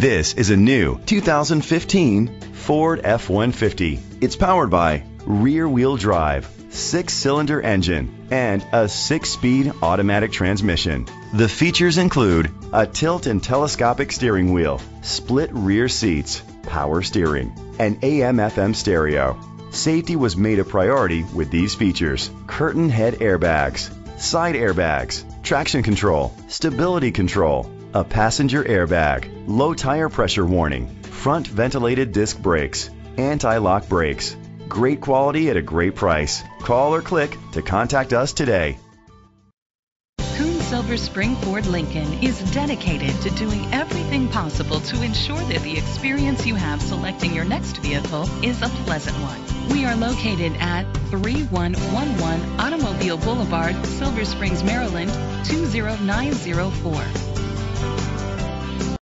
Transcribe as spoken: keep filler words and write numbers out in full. This is a new two thousand fifteen Ford F one fifty. It's powered by rear-wheel drive, six-cylinder engine, and a six-speed automatic transmission. The features include a tilt and telescopic steering wheel, split rear seats, power steering, and A M F M stereo. Safety was made a priority with these features: curtain head airbags, side airbags, traction control, stability control, a passenger airbag, low tire pressure warning, front ventilated disc brakes, anti-lock brakes. Great quality at a great price. Call or click to contact us today. Koons Silver Spring Ford Lincoln is dedicated to doing everything possible to ensure that the experience you have selecting your next vehicle is a pleasant one. We are located at three one one one Automobile Boulevard, Silver Springs, Maryland two zero nine zero four.